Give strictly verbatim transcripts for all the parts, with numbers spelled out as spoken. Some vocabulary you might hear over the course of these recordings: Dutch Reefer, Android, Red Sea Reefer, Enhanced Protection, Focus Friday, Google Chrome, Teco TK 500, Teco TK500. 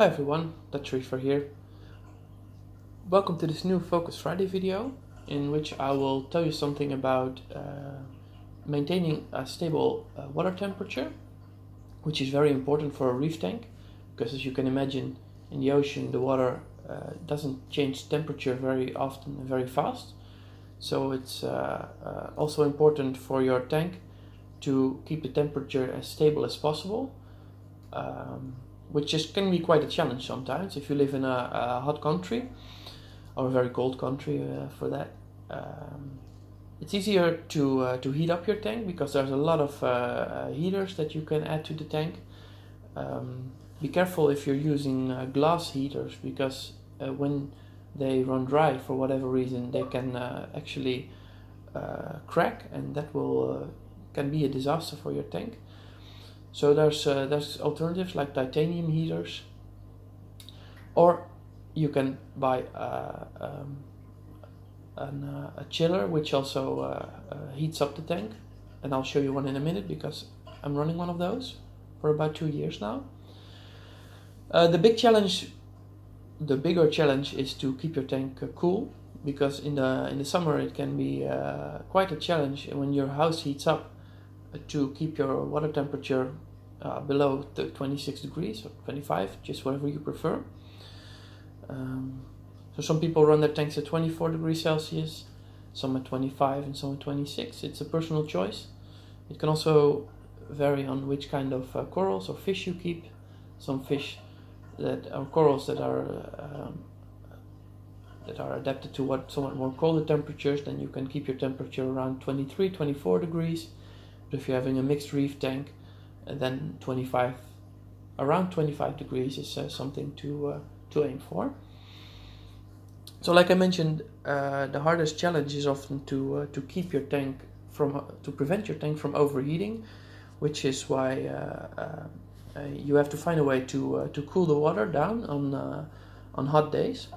Hi everyone, Dutch Reefer here. Welcome to this new Focus Friday video, in which I will tell you something about uh, maintaining a stable uh, water temperature, which is very important for a reef tank, because as you can imagine, in the ocean the water uh, doesn't change temperature very often and very fast. So it's uh, uh, also important for your tank to keep the temperature as stable as possible. Um, Which is, can be quite a challenge sometimes if you live in a, a hot country or a very cold country. Uh, for that, um, it's easier to uh, to heat up your tank because there's a lot of uh, heaters that you can add to the tank. Um, be careful if you're using uh, glass heaters, because uh, when they run dry for whatever reason, they can uh, actually uh, crack, and that will uh, can be a disaster for your tank. So there's uh, there's alternatives like titanium heaters, or you can buy uh, um, an, uh, a chiller, which also uh, uh, heats up the tank, and I'll show you one in a minute because I'm running one of those for about two years now. Uh, the big challenge, the bigger challenge, is to keep your tank uh, cool, because in the in the summer it can be uh, quite a challenge when your house heats up to keep your water temperature uh, below twenty-six degrees or twenty-five, just whatever you prefer. Um, so some people run their tanks at twenty-four degrees Celsius, some at twenty-five, and some at twenty-six. It's a personal choice. It can also vary on which kind of uh, corals or fish you keep. Some fish that are corals that are um, that are adapted to what somewhat more colder temperatures, then you can keep your temperature around twenty-three, twenty-four degrees. If you're having a mixed reef tank, then twenty-five, around twenty-five degrees is uh, something to uh, to aim for. So, like I mentioned, uh, the hardest challenge is often to uh, to keep your tank from uh, to prevent your tank from overheating, which is why uh, uh, you have to find a way to uh, to cool the water down on uh, on hot days.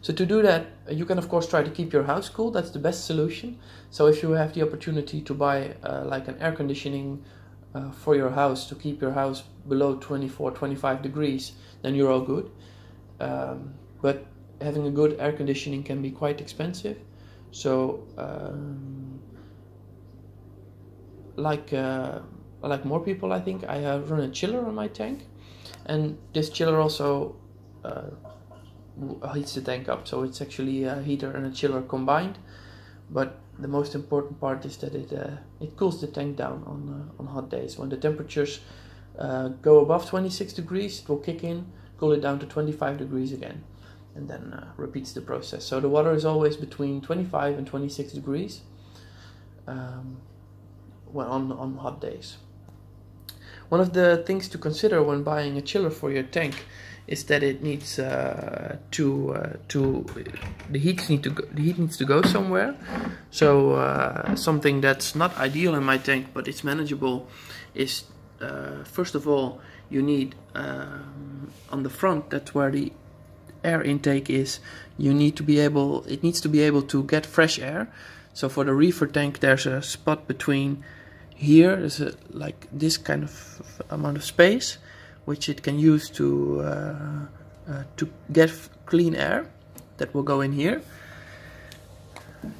So to do that, you can of course try to keep your house cool. That's the best solution. So if you have the opportunity to buy uh, like an air conditioning uh, for your house to keep your house below twenty-four, twenty-five degrees, then you're all good. Um, but having a good air conditioning can be quite expensive. So um, like, uh, like more people, I think, I have run a chiller on my tank, and this chiller also uh, heats the tank up, so it's actually a heater and a chiller combined. But the most important part is that it uh, it cools the tank down on uh, on hot days. When the temperatures uh, go above twenty-six degrees, it will kick in, cool it down to twenty-five degrees again, and then uh, repeats the process. So the water is always between twenty-five and twenty-six degrees um, when on on hot days. One of the things to consider when buying a chiller for your tank is that it needs uh, to uh, to the heat need to go, the heat needs to go somewhere. So uh, something that's not ideal in my tank, but it's manageable, is uh, first of all you need um, on the front, that's where the air intake is. You need to be able it needs to be able to get fresh air. So for the reefer tank, there's a spot between here. There's a, like this kind of amount of space, which it can use to uh, uh, to get clean air that will go in here,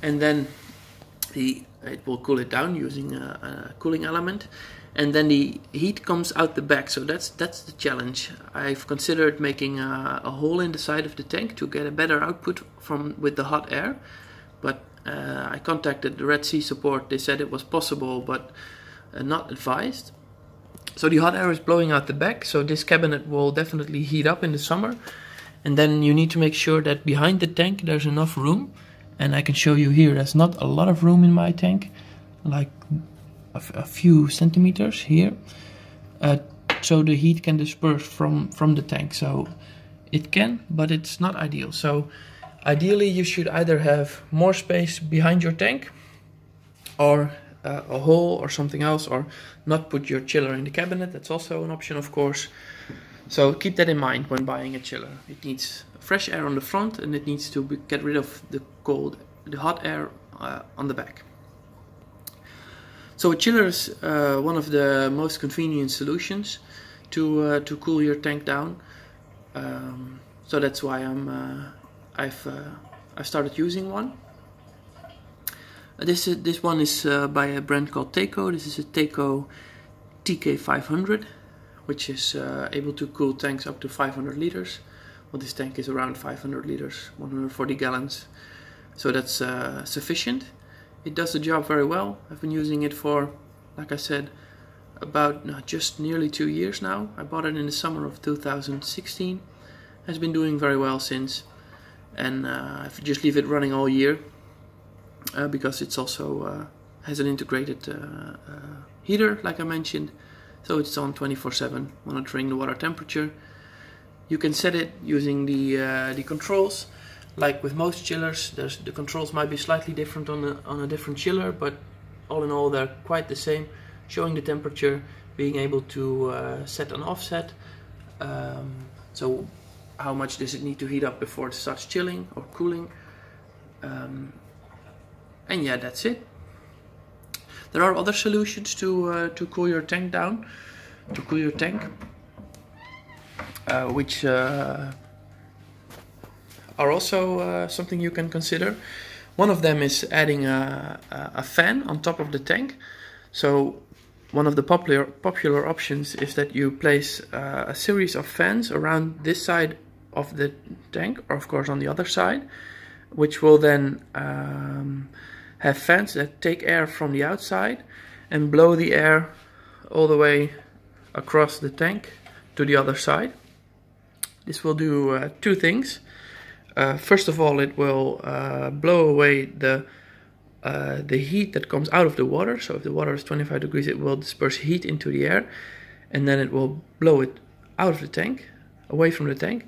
and then the it will cool it down using a, a cooling element, and then the heat comes out the back. So that's that's the challenge. I've considered making a, a hole in the side of the tank to get a better output from with the hot air, but uh, I contacted the Red Sea support. They said it was possible, but uh, not advised. So the hot air is blowing out the back, so this cabinet will definitely heat up in the summer. And then you need to make sure that behind the tank there's enough room. And I can show you here, there's not a lot of room in my tank, like a, a few centimeters here. Uh, so the heat can disperse from, from the tank. So it can, but it's not ideal. So ideally you should either have more space behind your tank, or Uh, a hole or something else, or not put your chiller in the cabinet. That's also an option, of course. So keep that in mind when buying a chiller. It needs fresh air on the front, and it needs to be, get rid of the cold, the hot air uh, on the back. So a chiller is uh, one of the most convenient solutions. to uh, to cool your tank down. Um, so that's why I'm uh, I've uh, I've started using one. This uh, this one is uh, by a brand called Teco. This is a Teco T K five hundred, which is uh, able to cool tanks up to five hundred liters. Well, this tank is around five hundred liters, one hundred forty gallons, so that's uh, sufficient. It does the job very well. I've been using it for, like I said, about no, just nearly two years now. I bought it in the summer of two thousand sixteen. Has been doing very well since, and uh, I just leave it running all year uh, because it's also uh, has an integrated uh, uh, heater, like I mentioned, so it's on twenty-four seven, monitoring the water temperature. You can set it using the uh, the controls. Like with most chillers, there's, the controls might be slightly different on a, on a different chiller, but all in all they're quite the same, showing the temperature, being able to uh, set an offset, um, so how much does it need to heat up before it starts chilling or cooling, um, and yeah, that's it. There are other solutions to, uh, to cool your tank down, to cool your tank, uh, which uh, are also uh, something you can consider. One of them is adding a, a fan on top of the tank. So one of the popular popular options is that you place uh, a series of fans around this side of the tank, or of course on the other side, which will then um, have fans that take air from the outside and blow the air all the way across the tank to the other side. This will do uh, two things. Uh, first of all, it will uh, blow away the uh, the heat that comes out of the water. So if the water is twenty-five degrees, it will disperse heat into the air, and then it will blow it out of the tank, away from the tank.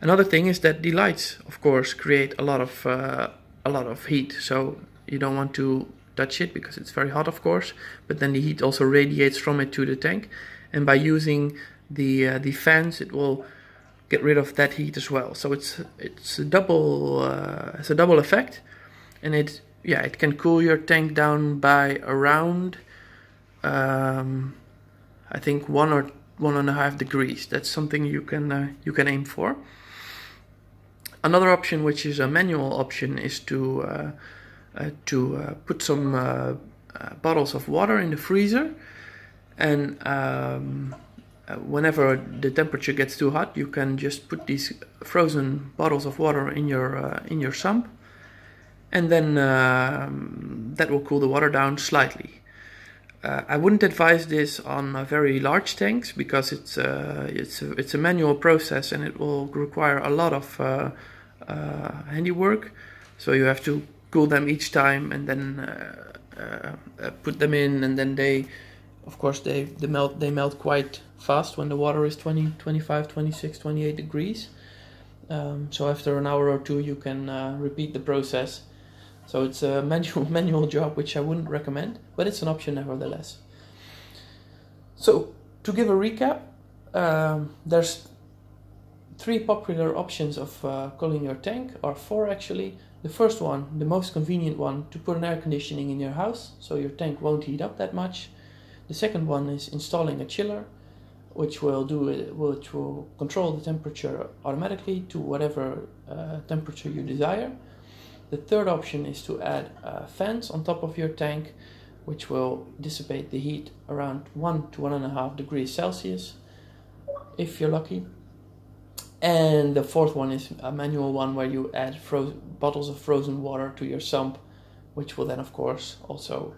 Another thing is that the lights, of course, create a lot of uh, a lot of heat. So you don't want to touch it because it's very hot, of course. But then the heat also radiates from it to the tank, and by using the uh, the fans, it will get rid of that heat as well. So it's it's a double uh, it's a double effect, and it yeah it can cool your tank down by around um, I think one or one and a half degrees. That's something you can uh, you can aim for. Another option, which is a manual option, is to uh, uh, to uh, put some uh, uh, bottles of water in the freezer, and Um, Uh, whenever the temperature gets too hot, you can just put these frozen bottles of water in your uh, in your sump, and then uh, that will cool the water down slightly. Uh, I wouldn't advise this on uh, very large tanks because it's uh, it's a, it's a manual process, and it will require a lot of uh, uh, handiwork. So you have to cool them each time, and then uh, uh, put them in, and then they, of course, they they melt they melt quite fast when the water is twenty, twenty-five, twenty-six, twenty-eight degrees. Um, so after an hour or two, you can uh, repeat the process. So it's a manual manual job, which I wouldn't recommend, but it's an option nevertheless. So to give a recap, um, there's three popular options of uh, cooling your tank, or four actually. The first one, the most convenient one, to put an air conditioning in your house, so your tank won't heat up that much. The second one is installing a chiller, which will do it, which will control the temperature automatically to whatever uh, temperature you desire. The third option is to add uh, fans on top of your tank, which will dissipate the heat around one to one and a half degrees Celsius, if you're lucky. And the fourth one is a manual one, where you add frozen bottles of frozen water to your sump, which will then, of course, also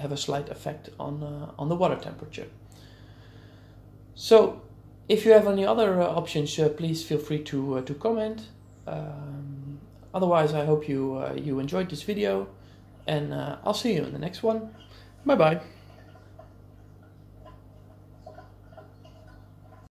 have a slight effect on uh, on the water temperature. So if you have any other uh, options, uh, please feel free to uh, to comment. Um, otherwise, I hope you uh, you enjoyed this video, and uh, I'll see you in the next one. Bye bye.